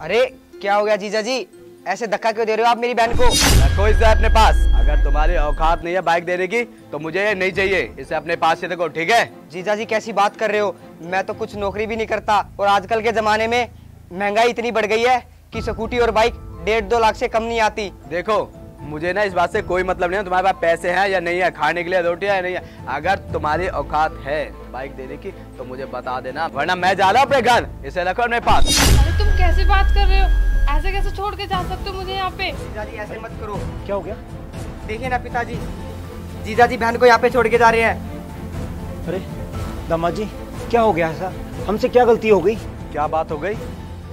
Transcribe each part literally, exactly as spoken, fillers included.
अरे क्या हो गया जीजा जी, ऐसे धक्का क्यों दे रहे हो आप मेरी बहन को? रखो इसे अपने पास, अगर तुम्हारी औकात नहीं है बाइक देने की तो मुझे ये नहीं चाहिए, इसे अपने पास से रखो, ठीक है? जीजा जी कैसी बात कर रहे हो, मैं तो कुछ नौकरी भी नहीं करता और आजकल के जमाने में महंगाई इतनी बढ़ गई है कि स्कूटी और बाइक डेढ़ दो लाख से कम नहीं आती। देखो मुझे ना इस बात से कोई मतलब नहीं है तुम्हारे पास पैसे हैं या नहीं है, खाने के लिए रोटियां या नहीं है, अगर तुम्हारी औकात है बाइक देने की तो मुझे बता देना, वरना मैं जा रहा हूँ अपने घर, इसे रखो अपने पास। अरे तुम कैसी बात कर रहे हो, ऐसे कैसे छोड़ के जा सकते हो मुझे यहाँ पे? जीजाजी ऐसे मत करो। क्या हो गया? देखिए ना पिताजी, जीजाजी बहन को यहाँ पे छोड़ के जा रहे हैं। अरे दामाद जी क्या हो गया, ऐसा हमसे क्या गलती हो गई? क्या बात हो गई,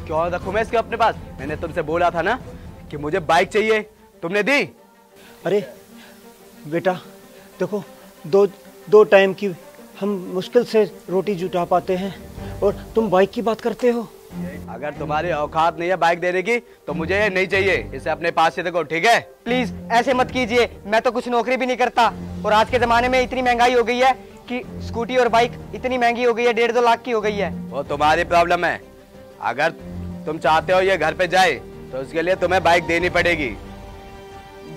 क्यों रखूँ मैं इसके अपने पास? मैंने तुमसे बोला था ना कि मुझे बाइक चाहिए, तुमने दी? अरे बेटा देखो, दो दो टाइम की हम मुश्किल से रोटी जुटा पाते हैं और तुम बाइक की बात करते हो। अगर तुम्हारी औकात नहीं है बाइक देने की तो मुझे ये नहीं चाहिए, इसे अपने पास से रखो, ठीक है? प्लीज ऐसे मत कीजिए, मैं तो कुछ नौकरी भी नहीं करता और आज के जमाने में इतनी महंगाई हो गई है कि स्कूटी और बाइक इतनी महंगी हो गई है, डेढ़ दो लाख की हो गई है। वो तुम्हारी प्रॉब्लम है, अगर तुम चाहते हो ये घर पे जाए तो उसके लिए तुम्हें बाइक देनी पड़ेगी।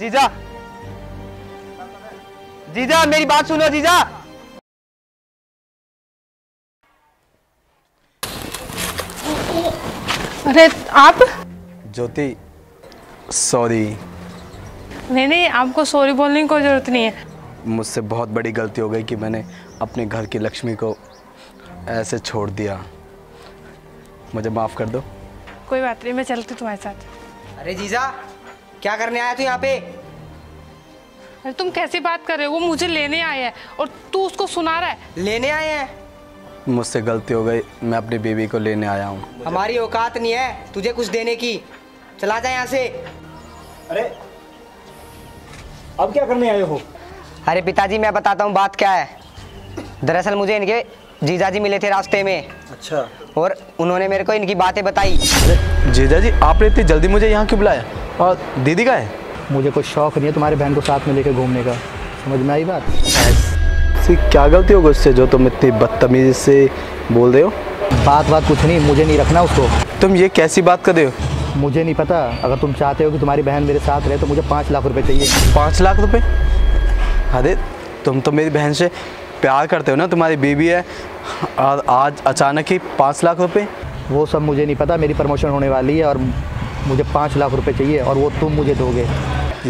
जीजा, जीजा मेरी बात सुनो जीजा। अरे आप? ज्योति सॉरी। नहीं नहीं आपको सॉरी बोलने की कोई जरूरत नहीं है, मुझसे बहुत बड़ी गलती हो गई कि मैंने अपने घर की लक्ष्मी को ऐसे छोड़ दिया, मुझे माफ कर दो। कोई बात नहीं, मैं चलती तुम्हारे साथ। अरे जीजा क्या करने आया तू यहाँ पे? अरे तुम कैसी बात कर रहे हो, वो मुझे लेने आया है और तू उसको सुना रहा है। लेने आए हैं? मुझसे गलती हो गई, मैं अपनी बीवी को लेने आया हूँ। हमारी औकात नहीं है तुझे कुछ देने की, चला जा यहाँ से। अरे अब क्या करने आए हो? अरे पिताजी मैं बताता हूँ बात क्या है, दरअसल मुझे इनके जीजाजी मिले थे रास्ते में। अच्छा। और उन्होंने मेरे को इनकी बातें बताई। जीजाजी आपने इतनी जल्दी मुझे यहाँ क्यों बुलाया, और दीदी का है? मुझे कोई शौक नहीं है तुम्हारे बहन को साथ में लेकर घूमने का, समझ में आई बात? ऐसी क्या गलती होगी उससे जो तुम इतनी बदतमीजी से बोल रहे हो? बात बात कुछ नहीं, मुझे नहीं रखना उसको। तुम ये कैसी बात कर रहे हो? मुझे नहीं पता, अगर तुम चाहते हो कि तुम्हारी बहन मेरे साथ रहे तो मुझे पाँच लाख रुपये चाहिए। पाँच लाख रुपये? अरे तुम तो मेरी बहन से प्यार करते हो ना, तुम्हारी बीवी है, और आज अचानक ही पाँच लाख रुपये? वो सब मुझे नहीं पता, मेरी प्रमोशन होने वाली है और मुझे पाँच लाख रुपए चाहिए और वो तुम मुझे दोगे।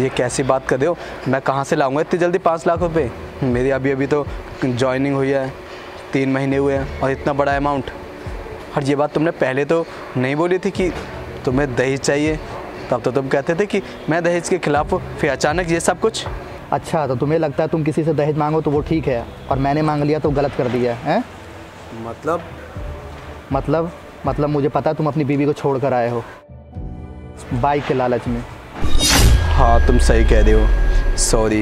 ये कैसी बात कर दो, मैं कहाँ से लाऊंगा इतनी जल्दी पाँच लाख रुपए? मेरी अभी अभी तो ज्वाइनिंग हुई है, तीन महीने हुए हैं, और इतना बड़ा अमाउंट। और ये बात तुमने पहले तो नहीं बोली थी कि तुम्हें दहेज चाहिए, तब तो तुम कहते थे कि मैं दहेज के खिलाफ हूँ, फिर अचानक ये सब कुछ। अच्छा तो तुम्हें लगता है तुम किसी से दहेज मांगो तो वो ठीक है और मैंने मांग लिया तो गलत कर दिया है? मतलब मतलब मतलब मुझे पता तुम अपनी बीवी को छोड़ कर आए हो बाइक के लालच में। हाँ तुम सही कह रहे हो, सॉरी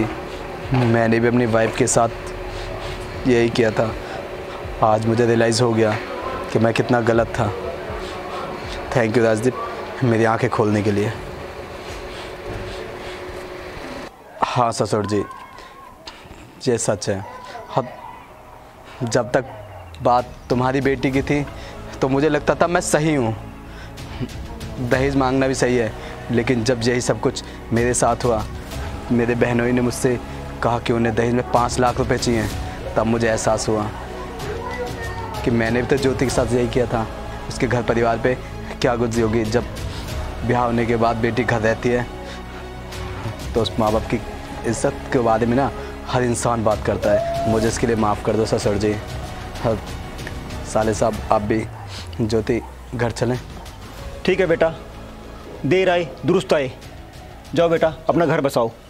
मैंने भी अपनी वाइफ के साथ यही किया था, आज मुझे रियलाइज़ हो गया कि मैं कितना गलत था। थैंक यू राजदीप मेरी आंखें खोलने के लिए। हाँ ससुर जी ये सच है, जब तक बात तुम्हारी बेटी की थी तो मुझे लगता था मैं सही हूँ, दहेज मांगना भी सही है, लेकिन जब यही सब कुछ मेरे साथ हुआ, मेरे बहनों ने मुझसे कहा कि उन्हें दहेज में पाँच लाख रुपए चाहिए, तब मुझे एहसास हुआ कि मैंने भी तो ज्योति के साथ यही किया था। उसके घर परिवार पे क्या गुजरी होगी, जब ब्याह होने के बाद बेटी घर रहती है तो उस माँ बाप की इज्जत के बारे में ना हर इंसान बात करता है। मुझे इसके लिए माफ़ कर दो ससुर जी। हर साले साहब आप भी, ज्योति घर चलें? ठीक है बेटा, देर आई दुरुस्त आई, जाओ बेटा अपना घर बसाओ।